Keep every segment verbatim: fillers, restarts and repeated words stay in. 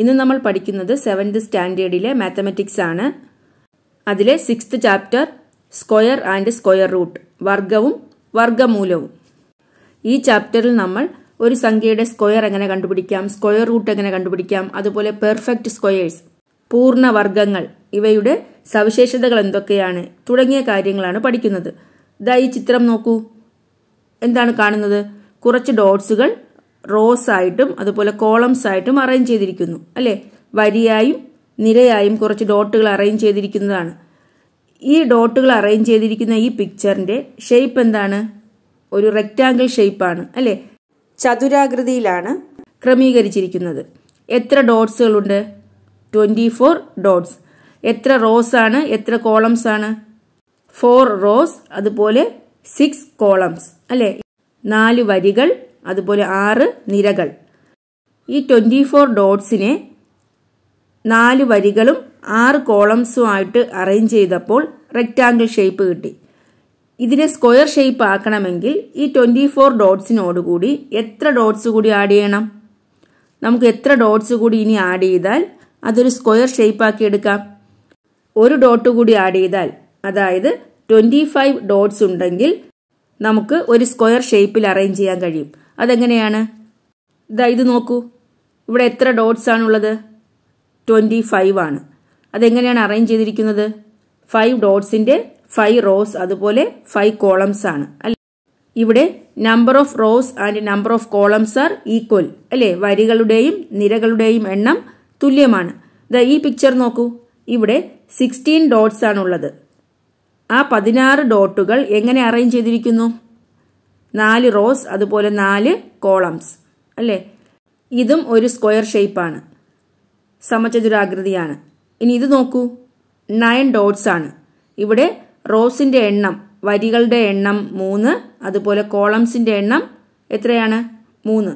ഇന്ന് നമ്മൾ പഠിക്കുന്നത് seventh സ്റ്റാൻഡേർഡിലെ മാത്തമാറ്റിക്സ് ആണ്. അതിലെ sixth chapter square and square root, വർഗ്ഗവും വർഗ്ഗമൂലവും. ഈ ചാപ്റ്ററിൽ നമ്മൾ ഒരു സംഖ്യയുടെ സ്ക്വയർ എങ്ങനെ കണ്ടുപിടിക്കാം, സ്ക്വയർ റൂട്ട് എങ്ങനെ കണ്ടുപിടിക്കാം, അതുപോലെ പെർഫെക്റ്റ് സ്ക്വയേഴ്സ്, പൂർണ്ണ വർഗ്ഗങ്ങൾ, ഇവയുടെ സവിശേഷതകൾ എന്തൊക്കെയാണ് തുടങ്ങിയ കാര്യങ്ങളാണ് പഠിക്കുന്നത്. ദാ ഈ ചിത്രം നോക്കൂ. എന്താണ് കാണുന്നത്? കുറച്ച് ഡോട്ട്സുകൾ റോസ് ആയിട്ടും അതുപോലെ കോളംസ് ആയിട്ടും അറേഞ്ച് ചെയ്തിരിക്കുന്നു അല്ലേ. വരിയായും നിരയായും കുറച്ച് ഡോട്ടുകൾ അറേഞ്ച് ചെയ്തിരിക്കുന്നതാണ്. ഈ ഡോട്ടുകൾ അറേഞ്ച് ചെയ്തിരിക്കുന്ന ഈ പിക്ചറിന്റെ ഷേപ്പ് എന്താണ്? ഒരു റെക്റ്റാങ്കിൾ ഷേപ്പാണ് അല്ലേ, ചതുരാകൃതിയിലാണ് ക്രമീകരിച്ചിരിക്കുന്നത്. എത്ര ഡോട്ട്സുകളുണ്ട്? Twenty four dots. എത്ര റോസ് ആണ്? എത്ര കോളംസ് ആണ്? ഫോർ റോസ്, അതുപോലെ സിക്സ് കോളംസ് അല്ലേ, നാല് വരികൾ, അതുപോലെ ആറ് നിരകൾ. ഈ ട്വന്റി ഫോർ ഡോട്ട്സിനെ നാല് വരികളും ആറ് കോളംസും ആയിട്ട് അറേഞ്ച് ചെയ്തപ്പോൾ റെക്റ്റാങ്കിൾ ഷേപ്പ് കിട്ടി. ഇതിനെ സ്ക്വയർ ഷേപ്പ് ആക്കണമെങ്കിൽ ഈ ട്വന്റി ഫോർ ഡോട്ട്സിനോടുകൂടി എത്ര ഡോട്ട്സ് കൂടി ആഡ് ചെയ്യണം? നമുക്ക് എത്ര ഡോട്ട്സ് കൂടി ഇനി ആഡ് ചെയ്താൽ അതൊരു സ്ക്വയർ ഷേപ്പ് ആക്കി എടുക്കാം? ഒരു ഡോട്ട് കൂടി ആഡ് ചെയ്താൽ, അതായത് ട്വന്റി ഫൈവ് ഡോട്ട്സ് ഉണ്ടെങ്കിൽ നമുക്ക് ഒരു സ്ക്വയർ ഷേപ്പിൽ അറേഞ്ച് ചെയ്യാൻ കഴിയും. അതെങ്ങനെയാണ്? ഇതാ ഇത് നോക്കൂ. ഇവിടെ എത്ര ഡോട്ട്സ് ആണുള്ളത്? ട്വന്റി ഫൈവ് ആണ്. അതെങ്ങനെയാണ് അറേഞ്ച് ചെയ്തിരിക്കുന്നത്? ഫൈവ് ഡോട്ട്സിന്റെ ഫൈവ് റോസ്, അതുപോലെ ഫൈവ് കോളംസ് ആണ് അല്ലെ. ഇവിടെ number of rows and number of columns are equal അല്ലെ, വരികളുടെയും നിരകളുടെയും എണ്ണം തുല്യമാണ്. ദാ ഈ പിക്ചർ നോക്കൂ. ഇവിടെ സിക്സ്റ്റീൻ ഡോട്ട്സ് ആണുള്ളത്. ആ പതിനാറ് ഡോട്ടുകൾ എങ്ങനെ അറേഞ്ച് ചെയ്തിരിക്കുന്നു? നാല് റോസ്, അതുപോലെ നാല് കോളംസ് അല്ലേ. ഇതും ഒരു സ്ക്വയർ ഷേപ്പാണ്, സമചതുരാകൃതിയാണ്. ഇനി ഇത് നോക്കൂ, നയൻ ഡോട്ട്സ് ആണ്. ഇവിടെ റോസിൻ്റെ എണ്ണം, വരികളുടെ എണ്ണം മൂന്ന്, അതുപോലെ കോളംസിൻ്റെ എണ്ണം എത്രയാണ്? മൂന്ന്.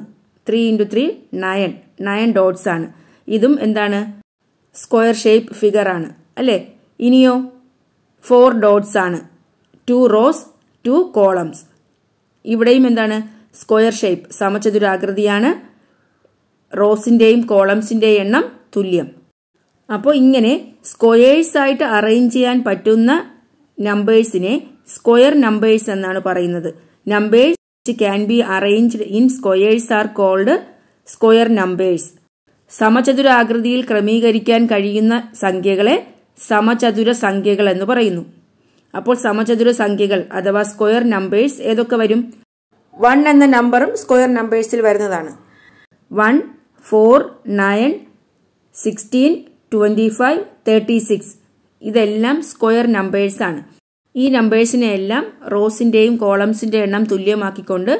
Three into three nine. Nine dots ആണ്. ഇതും എന്താണ്? സ്ക്വയർ ഷേപ്പ് ഫിഗർ ആണ് അല്ലേ. ഇനിയോ ഫോർ ഡോട്ട്സ് ആണ്. Two rows, two columns. ഇവിടെയും എന്താണ്? Square shape, സമചതുരാകൃതിയാണ്. റോസിൻ്റെയും കോളംസിൻ്റെയും എണ്ണം തുല്യം. അപ്പോൾ ഇങ്ങനെ സ്ക്വയേഴ്സായിട്ട് അറേഞ്ച് ചെയ്യാൻ പറ്റുന്ന നമ്പേഴ്സിനെ സ്ക്വയർ നമ്പേഴ്സ് എന്നാണ് പറയുന്നത്. Numbers can be arranged in squares are called square numbers. സമചതുരാകൃതിയിൽ ക്രമീകരിക്കാൻ കഴിയുന്ന സംഖ്യകളെ സമചതുര സംഖ്യകൾ എന്ന് പറയുന്നു. അപ്പോൾ സമചതുര സംഖ്യകൾ അഥവാ സ്ക്വയർ നമ്പേഴ്സ് ഏതൊക്കെ വരും? വൺ എന്ന നമ്പറും സ്ക്വയർ നമ്പേഴ്സിൽ വരുന്നതാണ്. One, four, nine, sixteen, twenty five, thirty six. ഇതെല്ലാം സ്ക്വയർ നമ്പേഴ്സാണ്. ഈ നമ്പേഴ്സിനെ എല്ലാം റോസിൻ്റെയും കോളംസിൻ്റെ എണ്ണം തുല്യമാക്കിക്കൊണ്ട്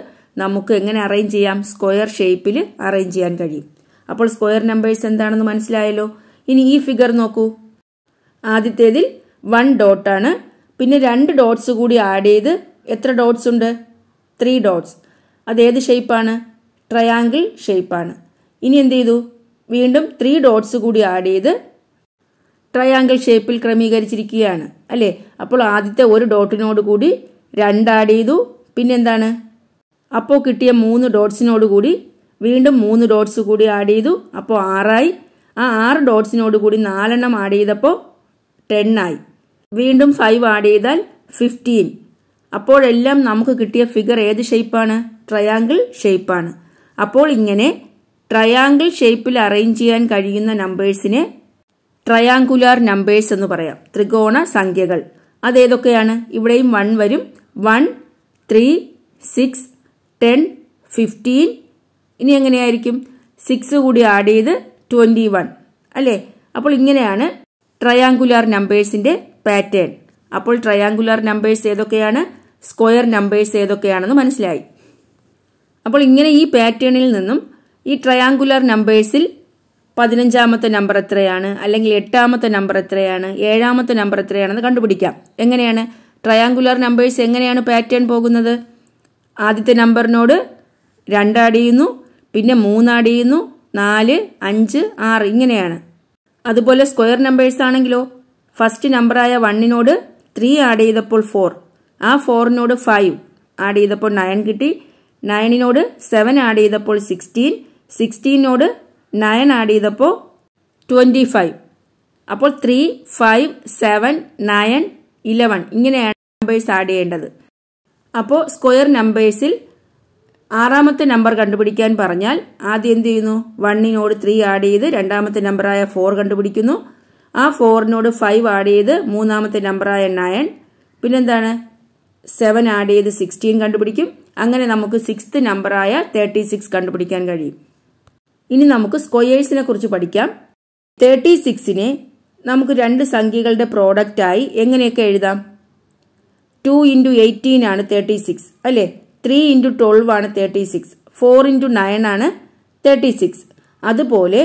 നമുക്ക് എങ്ങനെ അറേഞ്ച് ചെയ്യാം? സ്ക്വയർ ഷേപ്പിൽ അറേഞ്ച് ചെയ്യാൻ കഴിയും. അപ്പോൾ സ്ക്വയർ നമ്പേഴ്സ് എന്താണെന്ന് മനസ്സിലായല്ലോ. ഇനി ഈ ഫിഗർ നോക്കൂ. ആദ്യത്തേതിൽ വൺ ഡോട്ടാണ്, പിന്നെ രണ്ട് ഡോട്ട്സ് കൂടി ആഡ് ചെയ്ത് എത്ര ഡോട്ട്സ് ഉണ്ട്? Three dots. അതേത് ഷേപ്പാണ്? ട്രയാങ്കിൾ ഷേപ്പാണ്. ഇനി എന്ത് ചെയ്തു? വീണ്ടും ത്രീ ഡോട്ട്സ് കൂടി ആഡ് ചെയ്ത് ട്രയാങ്കിൾ ഷേപ്പിൽ ക്രമീകരിച്ചിരിക്കുകയാണ് അല്ലേ. അപ്പോൾ ആദ്യത്തെ ഒരു ഡോട്ടിനോട് കൂടി രണ്ട് ആഡ് ചെയ്തു, പിന്നെന്താണ്? അപ്പോൾ കിട്ടിയ മൂന്ന് ഡോട്ട്സിനോട് കൂടി വീണ്ടും മൂന്ന് ഡോട്ട്സ് കൂടി ആഡ് ചെയ്തു, അപ്പോൾ ആറായി. ആ ആറ് ഡോട്ട്സിനോട് കൂടി നാലെണ്ണം ആഡ് ചെയ്തപ്പോൾ ടെൻ ആയി. വീണ്ടും ഫൈവ് ആഡ് ചെയ്താൽ ഫിഫ്റ്റീൻ. അപ്പോഴെല്ലാം നമുക്ക് കിട്ടിയ ഫിഗർ ഏത് ഷേപ്പാണ്? ട്രയാങ്കിൾ ഷേപ്പാണ്. അപ്പോൾ ഇങ്ങനെ ട്രയാങ്കിൾ ഷേപ്പിൽ അറേഞ്ച് ചെയ്യാൻ കഴിയുന്ന നമ്പേഴ്സിനെ ട്രയാങ്കുലാർ നമ്പേഴ്സ് എന്ന് പറയാം, ത്രികോണ സംഖ്യകൾ. അതേതൊക്കെയാണ്? ഇവിടെയും വൺ വരും. One, three, six, ten, fifteen. ഇനി എങ്ങനെയായിരിക്കും? സിക്സ് കൂടി ആഡ് ചെയ്ത് ട്വന്റി വൺ അല്ലേ. അപ്പോൾ ഇങ്ങനെയാണ് ട്രയാങ്കുലാർ നമ്പേഴ്സിന്റെ പാറ്റേൺ. അപ്പോൾ ട്രയാങ്കുലാർ നമ്പേഴ്സ് ഏതൊക്കെയാണ്, സ്ക്വയർ നമ്പേഴ്സ് ഏതൊക്കെയാണെന്ന് മനസ്സിലായി. അപ്പോൾ ഇങ്ങനെ ഈ പാറ്റേണിൽ നിന്നും ഈ ട്രയാങ്കുലാർ നമ്പേഴ്സിൽ പതിനഞ്ചാമത്തെ നമ്പർ എത്രയാണ്, അല്ലെങ്കിൽ എട്ടാമത്തെ നമ്പർ എത്രയാണ്, ഏഴാമത്തെ നമ്പർ എത്രയാണെന്ന് കണ്ടുപിടിക്കാം. എങ്ങനെയാണ് ട്രയാങ്കുലാർ നമ്പേഴ്സ് എങ്ങനെയാണ് പാറ്റേൺ പോകുന്നത്? ആദ്യത്തെ നമ്പറിനോട് രണ്ട് ആഡ് ചെയ്യുന്നു, പിന്നെ മൂന്ന് ആഡ് ചെയ്യുന്നു, നാല്, അഞ്ച്, ആറ്, ഇങ്ങനെയാണ്. അതുപോലെ സ്ക്വയർ നമ്പേഴ്സ് ആണെങ്കിലോ, ഫസ്റ്റ് നമ്പറായ വണ്ണിനോട് ത്രീ ആഡ് ചെയ്തപ്പോൾ ഫോർ, ആ ഫോറിനോട് ഫൈവ് ആഡ് ചെയ്തപ്പോൾ നയൻ കിട്ടി, nine node seven add ചെയ്തപ്പോൾ sixteen, sixteen node nine add ചെയ്തപ്പോൾ twenty-five. അപ്പോൾ three, five, seven, nine, eleven ഇങ്ങനെയാണ് numbers add ചെയ്യേണ്ടത്. അപ്പോൾ square numbersൽ ആറാമത്തെ നമ്പർ കണ്ടുപിടിക്കാൻ പറഞ്ഞാൽ ആദ്യം എന്ത് ചെയ്യുന്നു, one നോട് three ആഡ് ചെയ്ത് രണ്ടാമത്തെ നമ്പറായ four കണ്ടുപിടിക്കുന്നു. ആ four നോട് five ആഡ് ചെയ്ത് മൂന്നാമത്തെ നമ്പറായ nine, പിന്നെന്താണ് seven ആഡ് ചെയ്ത് sixteen കണ്ടുപിടിക്കും. അങ്ങനെ നമുക്ക് sixth നമ്പറായ thirty-six കണ്ടുപിടിക്കാൻ കഴിയും. ഇനി നമുക്ക് സ്ക്വയേഴ്സിനെ കുറിച്ച് പഠിക്കാം. thirty-six നെ നമുക്ക് രണ്ട് സംഖ്യകളുടെ പ്രോഡക്റ്റ് ആയി എങ്ങനെയൊക്കെ എഴുതാം? two into eighteen ആണ് thirty-six അല്ലേ, three into twelve ആണ് thirty-six, four into nine ആണ് thirty-six, അതുപോലെ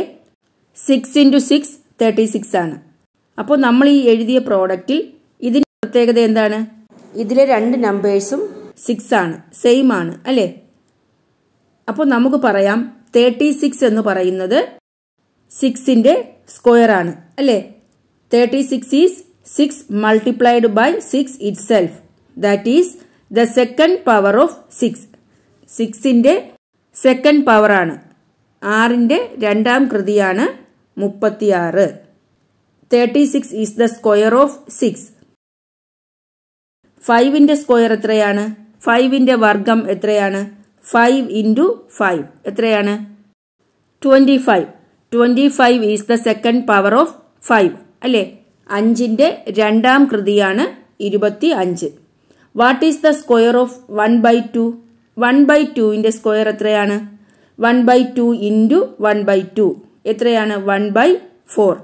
six into six thirty-six ആണ്. അപ്പോൾ നമ്മൾ ഈ എഴുതിയ പ്രോഡക്റ്റിൽ ഇതിന്റെ പ്രത്യേകത എന്താണ്? ഇതിലെ രണ്ട് നമ്പേഴ്സും six ആണ്, സെയിം ആണ് അല്ലേ. അപ്പോൾ നമുക്ക് പറയാം thirty-six എന്ന് പറയുന്നത് six ന്റെ സ്ക്വയർ ആണ് അല്ലേ. thirty-six is six multiplied by six itself, that is the second power of six. six ന്റെ second power ആണ്, six ന്റെ രണ്ടാം കൃതിയാണ് thirty-six. thirty-six is the square of six. five ന്റെ സ്ക്വയർ എത്രയാണ്? five ന്റെ വർഗ്ഗം എത്രയാണ്? five into five എത്രയാണ്? twenty-five. twenty-five is the second power of five അല്ലേ. five ന്റെ രണ്ടാം കൃതിയാണ് twenty-five. What is the square of one by two? one by two ന്റെ സ്ക്വയർ എത്രയാണ്? one by two into one by two എത്രയാണ്? one by four.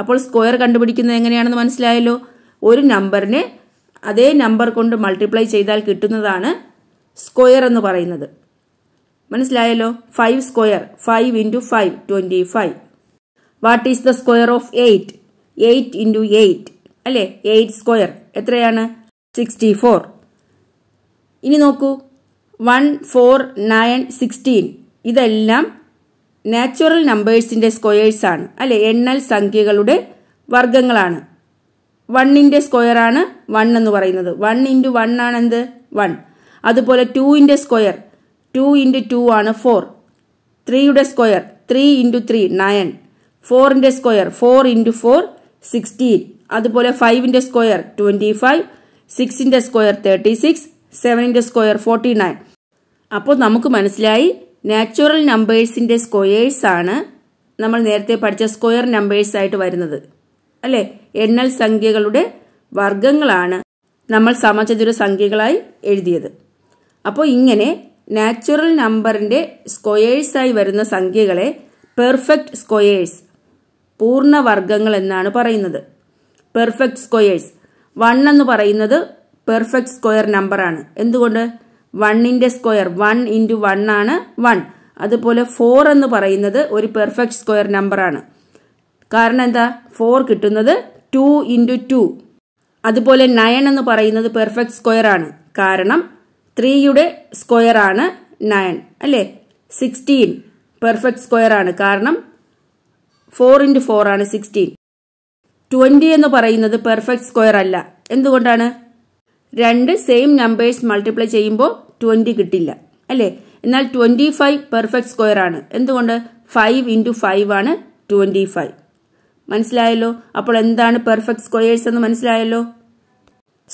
അപ്പോൾ square കണ്ടുപിടിക്കുന്നത് എങ്ങനെയാണെന്ന് മനസ്സിലായല്ലോ. ഒരു നമ്പറിനെ അതേ നമ്പർ കൊണ്ട് മൾട്ടിപ്ലൈ ചെയ്താൽ കിട്ടുന്നതാണ് സ്ക്വയർ എന്ന് പറയുന്നത്. മനസ്സിലായല്ലോ. Five square, five into five twenty five. What is the square of eight? Eight into eight അല്ലേ, എയ്റ്റ് സ്ക്വയർ എത്രയാണ്? Sixty four. ഇനി നോക്കൂ, വൺ ഫോർ നയൻ സിക്സ്റ്റീൻ ഇതെല്ലാം നാച്ചുറൽ നമ്പേഴ്സിൻ്റെ സ്ക്വയേഴ്സാണ് അല്ലേ, എണ്ണൽ സംഖ്യകളുടെ വർഗ്ഗങ്ങളാണ്. വണ്ണിൻ്റെ സ്ക്വയർ ആണ് വൺ എന്ന് പറയുന്നത്, വൺ ഇൻറ്റു വൺ ആണെന്ത് വൺ. അതുപോലെ ടൂവിൻ്റെ സ്ക്വയർ, ടു ഇൻറ്റു ടു ആണ് ഫോർ. ത്രീയുടെ square, three into three nine. ഫോറിൻ്റെ square, four into four sixteen. അതുപോലെ ഫൈവിൻ്റെ സ്ക്വയർ ട്വൻറ്റി ഫൈവ്, സിക്സിൻ്റെ സ്ക്വയർ തേർട്ടി സിക്സ്, സെവനിൻ്റെ സ്ക്വയർ ഫോർട്ടി നയൻ. അപ്പോൾ നമുക്ക് മനസ്സിലായി നാച്ചുറൽ നമ്പേഴ്സിൻ്റെ സ്ക്വയേഴ്സാണ് നമ്മൾ നേരത്തെ പഠിച്ച സ്ക്വയർ നമ്പേഴ്സായിട്ട് വരുന്നത് അല്ലേ. എണ്ണൽ സംഖ്യകളുടെ വർഗ്ഗങ്ങളാണ് നമ്മൾ സമചതുര സംഖ്യകളായി എഴുതിയത്. അപ്പോൾ ഇങ്ങനെ നാച്ചുറൽ നമ്പറിൻ്റെ സ്ക്വയേഴ്സായി വരുന്ന സംഖ്യകളെ പെർഫെക്റ്റ് സ്ക്വയേഴ്സ്, പൂർണ്ണ വർഗ്ഗങ്ങൾ എന്നാണ് പറയുന്നത്. പെർഫെക്റ്റ് സ്ക്വയേഴ്സ്, വൺ എന്ന് പറയുന്നത് പെർഫെക്റ്റ് സ്ക്വയർ നമ്പറാണ്. എന്തുകൊണ്ട്? വണ്ണിൻ്റെ സ്ക്വയർ, വൺ ഇൻറ്റു വൺ ആണ് വൺ. അതുപോലെ ഫോർ എന്ന് പറയുന്നത് ഒരു പെർഫെക്റ്റ് സ്ക്വയർ നമ്പറാണ്. കാരണം എന്താ, ഫോർ കിട്ടുന്നത് ടു ഇൻറ്റു ടു. അതുപോലെ നയൻ എന്ന് പറയുന്നത് പെർഫെക്റ്റ് സ്ക്വയർ ആണ്, കാരണം ത്രീയുടെ സ്ക്വയർ ആണ് നയൻ അല്ലേ. സിക്സ്റ്റീൻ പെർഫെക്റ്റ് സ്ക്വയർ ആണ്, കാരണം ഫോർ ഇൻറ്റു ഫോർ ആണ് സിക്സ്റ്റീൻ. ട്വൻറ്റി എന്ന് പറയുന്നത് പെർഫെക്റ്റ് സ്ക്വയർ അല്ല, എന്തുകൊണ്ടാണ്? രണ്ട് സെയിം നമ്പേഴ്സ് മൾട്ടിപ്ലൈ ചെയ്യുമ്പോൾ ട്വൻറ്റി കിട്ടില്ല അല്ലേ. എന്നാൽ ട്വൻറ്റി ഫൈവ് പെർഫെക്റ്റ് സ്ക്വയർ ആണ്, എന്തുകൊണ്ട്? ഫൈവ് ഇൻറ്റു ഫൈവ് ആണ് ട്വൻറ്റി ഫൈവ്. മനസ്സിലായല്ലോ. അപ്പോൾ എന്താണ് പെർഫെക്റ്റ് സ്ക്വയേഴ്സ് എന്ന് മനസ്സിലായല്ലോ.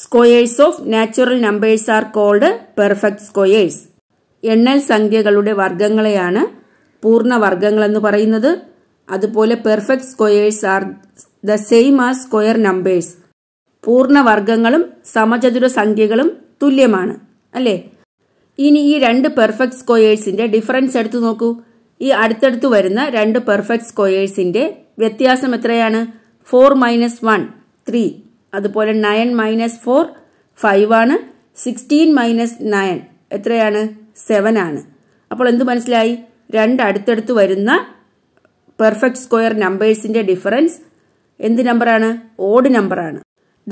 Squares of natural numbers are called perfect squares. എണ്ണൽ സംഖ്യകളുടെ വർഗ്ഗങ്ങളെയാണ് പൂർണ്ണ വർഗ്ഗങ്ങൾ എന്ന് പറയുന്നത്. അതുപോലെ perfect squares are the same as square numbers. പൂർണ്ണ വർഗ്ഗങ്ങളും സമചതുര സംഖ്യകളും തുല്യമാണ് അല്ലേ. ഇനി ഈ രണ്ട് പെർഫെക്റ്റ് സ്ക്വയേഴ്സിന്റെ ഡിഫറൻസ് എടുത്തു നോക്കൂ. ഈ അടുത്തടുത്ത് വരുന്ന രണ്ട് പെർഫെക്റ്റ് സ്ക്വയേഴ്സിന്റെ വ്യത്യാസം എത്രയാണ്? Four minus one three. അതുപോലെ നയൻ മൈനസ് ഫോർ ഫൈവ് ആണ്. സിക്സ്റ്റീൻ മൈനസ് നയൻ എത്രയാണ്? സെവൻ ആണ്. അപ്പോൾ എന്ത് മനസ്സിലായി? രണ്ട് അടുത്തടുത്ത് വരുന്ന പെർഫെക്റ്റ് സ്ക്വയർ നമ്പേഴ്സിന്റെ ഡിഫറൻസ് എന്ത് നമ്പറാണ്? ഓഡ് നമ്പറാണ്.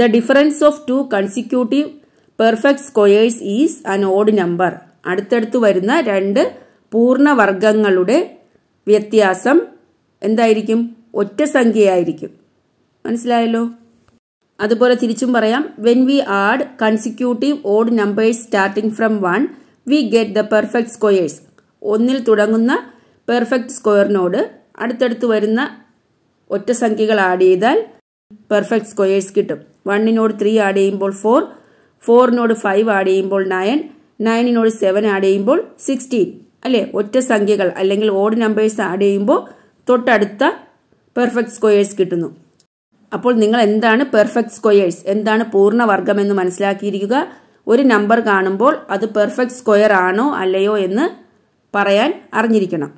The difference of two consecutive perfect squares is an odd number. അടുത്തടുത്ത് വരുന്ന രണ്ട് പൂർണ്ണവർഗ്ഗങ്ങളുടെ വ്യത്യാസം എന്തായിരിക്കും? ഒറ്റ സംഖ്യയായിരിക്കും. മനസ്സിലായല്ലോ. അതുപോലെ തിരിച്ചും പറയാം, when we add consecutive odd numbers starting from one we get the perfect squares. ഒന്നിൽ തുടങ്ങുന്ന perfect squareനോട് അടുത്തടുത്ത് വരുന്ന ഒറ്റ സംഖ്യകൾ ആഡ് ചെയ്താൽ perfect squares കിട്ടും. ഒന്നിനോട് three ആഡ് ചെയ്യുമ്പോൾ four, fourനോട് five ആഡ് ചെയ്യുമ്പോൾ nine, nineനോട് seven ആഡ് ചെയ്യുമ്പോൾ sixteen. അല്ലേ, ഒറ്റ സംഖ്യകൾ അല്ലെങ്കിൽ odd numbers ആഡ് ചെയ്യുമ്പോൾ തൊട്ടടുത്ത perfect squares കിട്ടുന്നു. അപ്പോൾ നിങ്ങൾ എന്താണ് perfect squares, എന്താണ് പൂർണ്ണവർഗം എന്ന് മനസ്സിലാക്കിയിരിക്കുക. ഒരു നമ്പർ കാണുമ്പോൾ അത് perfect square ആണോ അല്ലയോ എന്ന് പറയാൻ അറിഞ്ഞിരിക്കണം.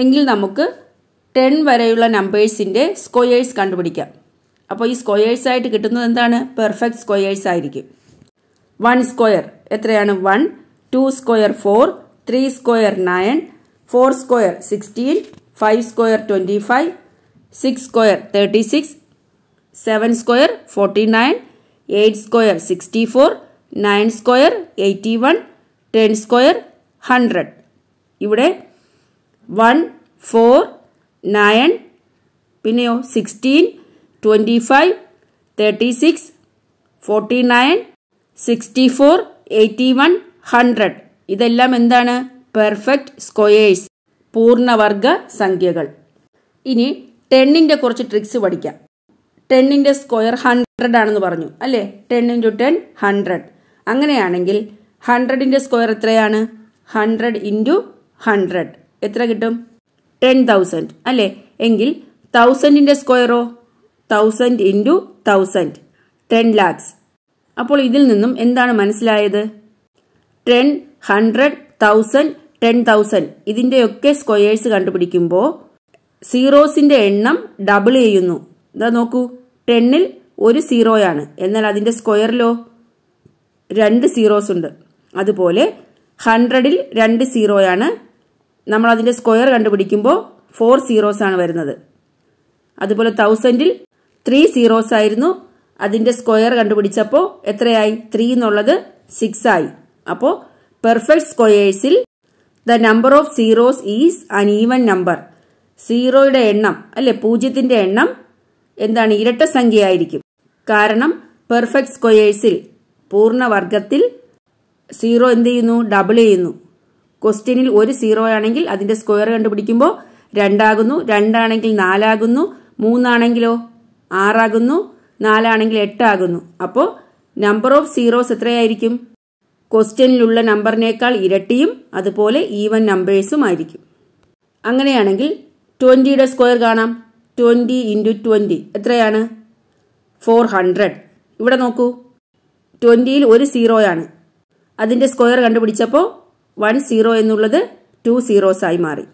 എങ്കിൽ നമുക്ക് ten വരെയുള്ള നമ്പേഴ്സിന്റെ സ്ക്വയേഴ്സ് കണ്ടുപിടിക്കാം. അപ്പോൾ ഈ സ്ക്വയേഴ്സ് ആയിട്ട് കിട്ടുന്നത് എന്താണ്? perfect squares ആയിരിക്കും. one square എത്രയാണ്? one, two square four, three square nine, four square sixteen, five square twenty-five, six square thirty-six, seven square forty-nine, eight square sixty-four, nine square eighty-one, ten square one hundred. ഇവിടെ one, four, nine, പിന്നെയോ sixteen, twenty-five, thirty-six, forty-nine, sixty-four, eighty-one, one hundred. ഇതെല്ലാം എന്താണ്? perfect squares, പൂർണ്ണവർഗ സംഖ്യകൾ. ഇനി ടെന്നിന്റെ കുറച്ച് tricks പഠിക്കാം. ടെന്നിന്റെ square hundred ആണെന്ന് പറഞ്ഞു അല്ലേ? Ten into ten hundred. അങ്ങനെയാണെങ്കിൽ ഹൺഡ്രഡിന്റെ സ്ക്വയർ എത്രയാണ്? ഹൺഡ്രഡ് ഇൻറ്റു ഹൺഡ്രഡ് എത്ര കിട്ടും? ടെൻ തൗസൻഡ് അല്ലേ? എങ്കിൽ തൗസൻഡിന്റെ സ്ക്വയറോ? Thousand into thousand, ten lakhs. അപ്പോൾ ഇതിൽ നിന്നും എന്താണ് മനസ്സിലായത്? Ten, hundred, thousand, ten thousand ഇതിൻ്റെയൊക്കെ സ്ക്വയേഴ്സ് കണ്ടുപിടിക്കുമ്പോൾ സീറോസിന്റെ എണ്ണം ഡബിൾ ചെയ്യുന്നു. ഇതാ നോക്കൂ, ടെന്നിൽ ഒരു സീറോയാണ്, എന്നാൽ അതിൻ്റെ സ്ക്വയറിലോ രണ്ട് സീറോസ് ഉണ്ട്. അതുപോലെ ഹൺഡ്രഡിൽ രണ്ട് സീറോയാണ്, നമ്മൾ അതിൻ്റെ സ്ക്വയർ കണ്ടുപിടിക്കുമ്പോൾ ഫോർ സീറോസാണ് വരുന്നത്. അതുപോലെ തൗസൻഡിൽ ത്രീ സീറോസ് ആയിരുന്നു, അതിൻ്റെ സ്ക്വയർ കണ്ടുപിടിച്ചപ്പോൾ എത്രയായി? ത്രീ എന്നുള്ളത് സിക്സ് ആയി. അപ്പോൾ പെർഫെക്റ്റ് സ്ക്വയേഴ്സിൽ the number of zeros is an even number. സീറോയുടെ എണ്ണം അല്ലെ, പൂജ്യത്തിന്റെ എണ്ണം എന്താണ്? ഇരട്ട സംഖ്യയായിരിക്കും. കാരണം പെർഫെക്റ്റ് സ്ക്വയേഴ്സിൽ പൂർണ്ണവർഗത്തിൽ സീറോ എന്ത് ചെയ്യുന്നു? ഡബിൾ ചെയ്യുന്നു. ക്വസ്റ്റ്യനിൽ ഒരു സീറോ ആണെങ്കിൽ അതിന്റെ സ്ക്വയർ കണ്ടുപിടിക്കുമ്പോൾ രണ്ടാകുന്നു, രണ്ടാണെങ്കിൽ നാലാകുന്നു, മൂന്നാണെങ്കിലോ ആറാകുന്നു, നാലാണെങ്കിൽ എട്ടാകുന്നു. അപ്പോൾ നമ്പർ ഓഫ് സീറോസ് എത്രയായിരിക്കും? ക്വസ്റ്റ്യനിലുള്ള നമ്പറിനേക്കാൾ ഇരട്ടിയും അതുപോലെ ഈവൻ നമ്പേഴ്സും ആയിരിക്കും. അങ്ങനെയാണെങ്കിൽ ട്വൻറ്റിയുടെ സ്ക്വയർ കാണാം. ട്വൻറ്റി ഇൻറ്റു ട്വൻറ്റി എത്രയാണ്? Four hundred. ഇവിടെ നോക്കൂ, ട്വൻറ്റിയിൽ ഒരു സീറോയാണ്, അതിൻ്റെ സ്ക്വയർ കണ്ടുപിടിച്ചപ്പോൾ വൺ സീറോ എന്നുള്ളത് ടു സീറോസായി മാറി.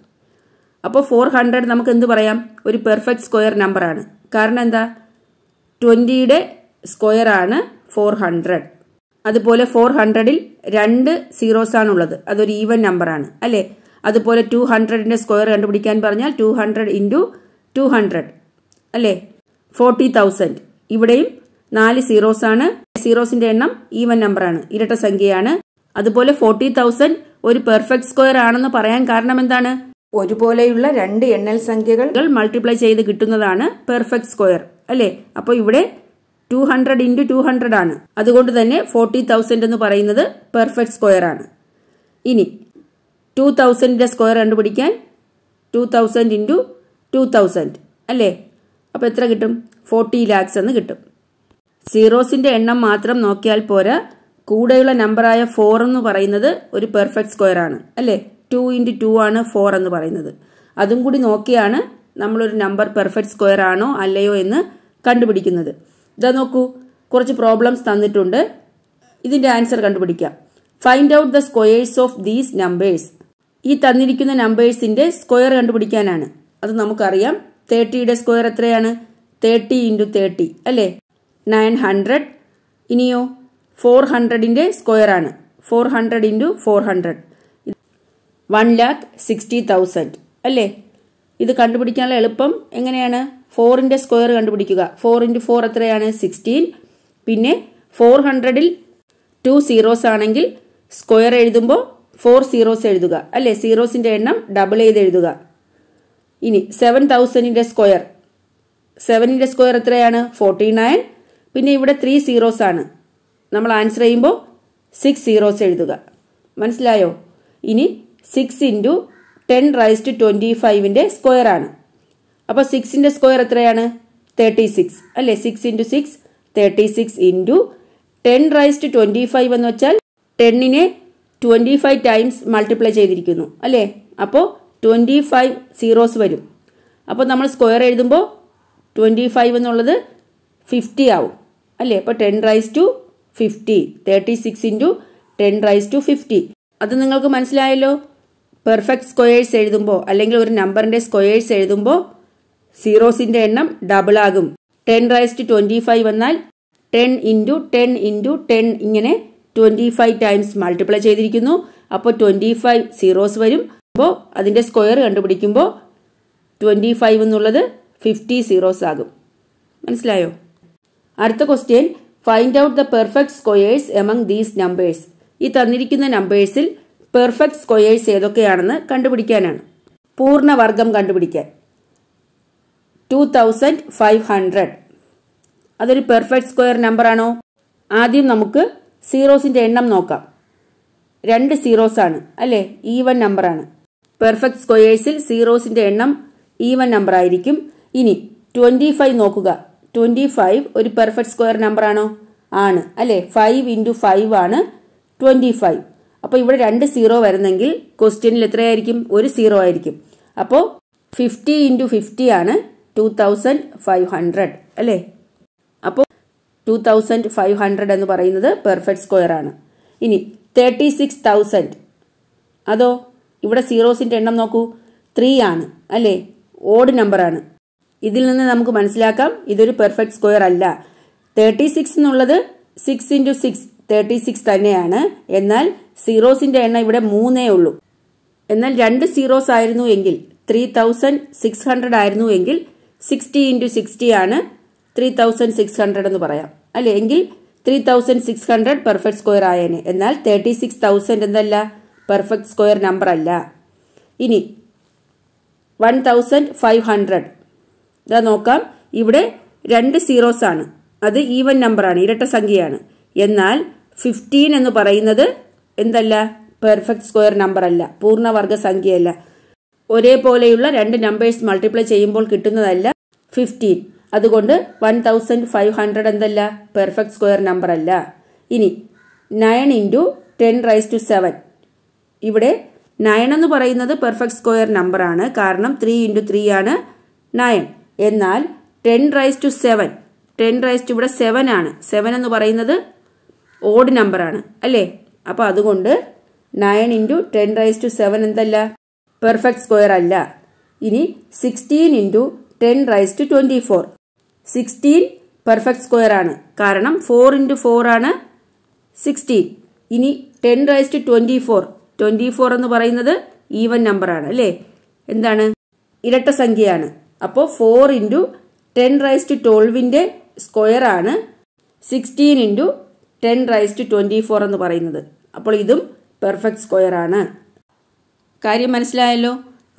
അപ്പോൾ ഫോർ ഹൺഡ്രഡ് നമുക്ക് എന്ത് പറയാം? ഒരു പെർഫെക്റ്റ് സ്ക്വയർ നമ്പറാണ്. കാരണം എന്താ? ട്വൻറ്റിയുടെ സ്ക്വയറാണ് ഫോർ ഹൺഡ്രഡ്. അതുപോലെ ഫോർ ഹൺഡ്രഡിൽ രണ്ട് സീറോസാണുള്ളത്, അതൊരു ഈവൻ നമ്പറാണ് അല്ലേ? അതുപോലെ ടു ഹൺഡ്രഡിൻ്റെ സ്ക്വയർ കണ്ടുപിടിക്കാൻ പറഞ്ഞാൽ two hundred into two hundred അല്ലേ? Forty thousand. ഇവിടെയും നാല് സീറോസാണ്, സീറോസിൻ്റെ എണ്ണം ഈവൻ നമ്പറാണ്, ഇരട്ട സംഖ്യയാണ്. അതുപോലെ ഫോർട്ടി തൗസൻഡ് ഒരു പെർഫെക്റ്റ് സ്ക്വയർ ആണെന്ന് പറയാൻ കാരണം എന്താണ്? ഒരുപോലെയുള്ള രണ്ട് എണ്ണൽ സംഖ്യകൾ മൾട്ടിപ്ലൈ ചെയ്ത് കിട്ടുന്നതാണ് പെർഫെക്റ്റ് സ്ക്വയർ അല്ലേ? അപ്പോൾ ഇവിടെ two hundred into two hundred ആണ്, അതുകൊണ്ട് തന്നെ ഫോർട്ടി തൗസൻഡ് എന്ന് പറയുന്നത് പെർഫെക്റ്റ് സ്ക്വയർ ആണ്. ഇനി ടു തൗസൻഡിൻ്റെ സ്ക്വയർ കണ്ടുപിടിക്കാൻ two thousand into two thousand അല്ലേ? അപ്പോൾ എത്ര കിട്ടും? ഫോർട്ടി ലാക്സ് എന്ന് കിട്ടും. സീറോസിൻ്റെ എണ്ണം മാത്രം നോക്കിയാൽ പോരാ, കൂടെയുള്ള നമ്പറായ ഫോർ എന്ന് പറയുന്നത് ഒരു പെർഫെക്റ്റ് സ്ക്വയർ ആണ് അല്ലേ? ടു ഇൻറ്റു ടു ആണ് ഫോർ എന്ന് പറയുന്നത്. അതും കൂടി നോക്കിയാണ് നമ്മളൊരു നമ്പർ പെർഫെക്റ്റ് സ്ക്വയർ ആണോ അല്ലയോ എന്ന് കണ്ടുപിടിക്കുന്നത്. ഇതാ നോക്കൂ, കുറച്ച് പ്രോബ്ലംസ് തന്നിട്ടുണ്ട്, ഇതിൻ്റെ ആൻസർ കണ്ടുപിടിക്കാം. Find out the squares of these numbers. ഈ തന്നിരിക്കുന്ന നമ്പേഴ്സിന്റെ സ്ക്വയർ കണ്ടുപിടിക്കാനാണ്. അത് നമുക്കറിയാം, തേർട്ടിയുടെ സ്ക്വയർ എത്രയാണ്? തേർട്ടി ഇൻറ്റു തേർട്ടി അല്ലേ? Nine hundred. ഇനിയോ ഫോർ ഹൺഡ്രഡിൻ്റെ സ്ക്വയർ ആണ്, four hundred into four hundred, one lakh sixty thousand അല്ലേ? ഇത് കണ്ടുപിടിക്കാനുള്ള എളുപ്പം എങ്ങനെയാണ്? ഫോറിൻ്റെ സ്ക്വയർ കണ്ടുപിടിക്കുക. ഫോർ ഇൻറ്റു ഫോർ എത്രയാണ്? സിക്സ്റ്റീൻ. പിന്നെ ഫോർ ഹൺഡ്രഡിൽ ടു സീറോസ് ആണെങ്കിൽ സ്ക്വയർ എഴുതുമ്പോൾ ഫോർ സീറോസ് എഴുതുക അല്ലേ? സീറോസിൻ്റെ എണ്ണം ഡബിൾ ചെയ്ത് എഴുതുക. ഇനി സെവൻ തൗസൻഡിൻ്റെ സ്ക്വയർ, സെവനിൻ്റെ സ്ക്വയർ എത്രയാണ്? Forty nine. പിന്നെ ഇവിടെ ത്രീ സീറോസാണ്, നമ്മൾ ആൻസർ ചെയ്യുമ്പോൾ സിക്സ് സീറോസ് എഴുതുക. മനസ്സിലായോ? ഇനി six into ten raise to twenty ഫൈവിൻ്റെ സ്ക്വയർ ആണ്. അപ്പോൾ സിക്സിൻ്റെ സ്ക്വയർ എത്രയാണ്? തേർട്ടി സിക്സ് അല്ലേ? Six into six thirty six into ten raise to twenty five എന്ന് വെച്ചാൽ ടെന്നിനെ ട്വൻറ്റി ഫൈവ് ടൈംസ് മൾട്ടിപ്ലൈ ചെയ്തിരിക്കുന്നു അല്ലേ? അപ്പോൾ ട്വൻറ്റി ഫൈവ് സീറോസ് വരും. അപ്പോൾ നമ്മൾ സ്ക്വയർ എഴുതുമ്പോൾ ട്വൻറ്റി ഫൈവ് എന്നുള്ളത് ഫിഫ്റ്റി ആവും അല്ലേ? അപ്പോൾ ten raise to fifty thirty six into ten raise to fifty. അത് നിങ്ങൾക്ക് മനസ്സിലായല്ലോ. പെർഫെക്റ്റ് സ്ക്വയേഴ്സ് എഴുതുമ്പോൾ അല്ലെങ്കിൽ ഒരു നമ്പറിൻ്റെ സ്ക്വയേഴ്സ് എഴുതുമ്പോൾ സീറോസിൻ്റെ എണ്ണം ഡബിൾ ആകും. Ten raise to twenty five എന്നാൽ ten into ten into ten ഇങ്ങനെ ട്വൻറ്റി ഫൈവ് ടൈംസ് മൾട്ടിപ്ലൈ ചെയ്തിരിക്കുന്നു. അപ്പോൾ ട്വൻറ്റി ഫൈവ് സീറോസ് വരും. അപ്പോൾ അതിൻ്റെ സ്ക്വയർ കണ്ടുപിടിക്കുമ്പോൾ ട്വൻറ്റി ഫൈവ് എന്നുള്ളത് ഫിഫ്റ്റി സീറോസ് ആകും. മനസ്സിലായോ? അടുത്ത question, find out the perfect squares among these numbers. ഈ തന്നിരിക്കുന്ന നമ്പേഴ്സിൽ പെർഫെക്റ്റ് സ്ക്വയേഴ്സ് ഏതൊക്കെയാണെന്ന് കണ്ടുപിടിക്കാനാണ്. പൂർണ്ണവർഗം കണ്ടുപിടിക്കാൻ ടു തൗസൻഡ് ഫൈവ് ഹൺഡ്രഡ് അതൊരു പെർഫെക്റ്റ് സ്ക്വയർ നമ്പറാണോ? ആദ്യം നമുക്ക് സീറോസിൻ്റെ എണ്ണം നോക്കാം. രണ്ട് സീറോസ് ആണ് അല്ലേ? ഈവൻ നമ്പറാണ്. പെർഫെക്റ്റ് സ്ക്വയേഴ്സിൽ സീറോസിൻ്റെ എണ്ണം ഈവൻ നമ്പറായിരിക്കും. ഇനി ട്വൻറ്റി ഫൈവ് നോക്കുക. ട്വൻറ്റി ഫൈവ് ഒരു പെർഫെക്റ്റ് സ്ക്വയർ നമ്പറാണോ? ആണ് അല്ലേ? ഫൈവ് ഇൻറ്റു ഫൈവ് ആണ് ട്വൻറ്റി ഫൈവ്. അപ്പോൾ ഇവിടെ രണ്ട് സീറോ വരുന്നെങ്കിൽ ക്വസ്റ്റ്യനിൽ എത്രയായിരിക്കും? ഒരു സീറോ ആയിരിക്കും. അപ്പോൾ ഫിഫ്റ്റി ഇൻറ്റു ഫിഫ്റ്റി ആണ് ടു തൗസൻഡ് ഫൈവ് ഹൺഡ്രഡ് അല്ലേ? അപ്പോൾ ടു തൗസൻഡ് ഫൈവ് ഹൺഡ്രഡ് എന്ന് പറയുന്നത് പെർഫെക്റ്റ് സ്ക്വയർ ആണ്. ഇനി തേർട്ടി സിക്സ് തൗസൻഡ് അതോ ഇവിടെ സീറോസിൻ്റെ എണ്ണം നോക്കൂ, ത്രീ ആണ് അല്ലേ? ഓഡ് നമ്പറാണ്. ഇതിൽ നിന്ന് നമുക്ക് മനസ്സിലാക്കാം ഇതൊരു പെർഫെക്റ്റ് സ്ക്വയർ അല്ല. തേർട്ടി സിക്സ് എന്നുള്ളത് six into six thirty six തന്നെയാണ്. എന്നാൽ സീറോസിൻ്റെ എണ്ണം ഇവിടെ മൂന്നേ ഉള്ളൂ. എന്നാൽ രണ്ട് സീറോസ് ആയിരുന്നു എങ്കിൽ ത്രീ തൗസൻഡ് സിക്സ് ഹൺഡ്രഡ് ആയിരുന്നു എങ്കിൽ സിക്സ്റ്റി ഇൻറ്റു സിക്സ്റ്റി ആണ് ത്രീ തൗസൻഡ് സിക്സ് ഹൺഡ്രഡ് എന്ന് പറയാം അല്ലേ? എങ്കിൽ three thousand six hundred perfect square ആയേനെ. എന്നാൽ തേർട്ടി സിക്സ് തൗസൻഡ് എന്നല്ല പെർഫെക്റ്റ് സ്ക്വയർ നമ്പർ അല്ല. ഇനി വൺ തൗസൻഡ് ഫൈവ് ഹൺഡ്രഡ് ഇതാ നോക്കാം. ഇവിടെ രണ്ട് സീറോസ് ആണ്. അത് ഈവൻ നമ്പറാണ്, ഇരട്ട സംഖ്യയാണ്. എന്നാൽ ഫിഫ്റ്റീൻ എന്ന് പറയുന്നത് എന്തല്ല? പെർഫെക്റ്റ് സ്ക്വയർ നമ്പർ അല്ല, പൂർണ്ണവർഗ സംഖ്യയല്ല. ഒരേപോലെയുള്ള രണ്ട് നമ്പേഴ്സ് മൾട്ടിപ്ലൈ ചെയ്യുമ്പോൾ കിട്ടുന്നതല്ല ഫിഫ്റ്റീൻ. അതുകൊണ്ട് വൺ തൗസൻഡ് ഫൈവ് ഹൺഡ്രഡ് എന്തല്ല? പെർഫെക്റ്റ് സ്ക്വയർ നമ്പർ അല്ല. ഇനി nine into ten raise to seven. ഇവിടെ നയൻ എന്ന് പറയുന്നത് പെർഫെക്റ്റ് സ്ക്വയർ നമ്പറാണ്. കാരണം ത്രീ ഇൻറ്റു ത്രീ ആണ് നയൻ. എന്നാൽ ten raise to seven ten raise to ഇവിടെ സെവൻ ആണ്. സെവൻ എന്ന് പറയുന്നത് ഓഡ് നമ്പറാണ് അല്ലേ? അപ്പോൾ അതുകൊണ്ട് nine into ten raise to seven എന്തല്ല? പെർഫെക്റ്റ് സ്ക്വയർ അല്ല. ഇനി sixteen into ten raise to twenty four. Sixteen perfect square ആണ്. കാരണം ഫോർ ഇൻറ്റു ഫോർ ആണ് സിക്സ്റ്റീൻ. ഇനി ten raise to twenty four twenty four എന്ന് പറയുന്നത് ഈവൻ നമ്പറാണ് അല്ലേ? എന്താണ്? ഇരട്ട സംഖ്യയാണ്. അപ്പോൾ four into ten raise to ട്വൽവിൻ്റെ സ്ക്വയർ ആണ് sixteen into ten raise to twenty four എന്ന് പറയുന്നത്. അപ്പോൾ ഇതും പെർഫെക്റ്റ് സ്ക്വയർ ആണ്. കാര്യം മനസ്സിലായല്ലോ.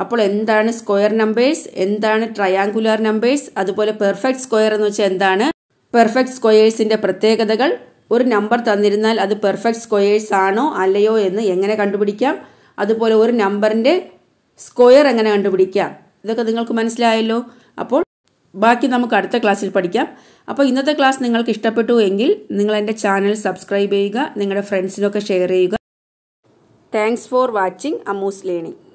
അപ്പോൾ എന്താണ് സ്ക്വയർ നമ്പേഴ്സ്, എന്താണ് ട്രയാങ്കുലാർ നമ്പേഴ്സ്, അതുപോലെ പെർഫെക്റ്റ് സ്ക്വയർ എന്ന് വെച്ചാൽ എന്താണ്, പെർഫെക്റ്റ് സ്ക്വയേഴ്സിൻ്റെ പ്രത്യേകതകൾ, ഒരു നമ്പർ തന്നിരുന്നാൽ അത് പെർഫെക്റ്റ് സ്ക്വയേഴ്സ് ആണോ അല്ലയോ എന്ന് എങ്ങനെ കണ്ടുപിടിക്കാം, അതുപോലെ ഒരു നമ്പറിൻ്റെ സ്ക്വയർ എങ്ങനെ കണ്ടുപിടിക്കാം, ഇതൊക്കെ നിങ്ങൾക്ക് മനസ്സിലായല്ലോ. അപ്പോൾ ബാക്കി നമുക്ക് അടുത്ത ക്ലാസ്സിൽ പഠിക്കാം. അപ്പോൾ ഇന്നത്തെ ക്ലാസ് നിങ്ങൾക്ക് ഇഷ്ടപ്പെട്ടു എങ്കിൽ നിങ്ങൾ എൻ്റെ ചാനൽ സബ്സ്ക്രൈബ് ചെയ്യുക, നിങ്ങളുടെ ഫ്രണ്ട്സിനൊക്കെ ഷെയർ ചെയ്യുക. താങ്ക്സ് ഫോർ വാച്ചിങ് അമൂസ് ലേണിംഗ്.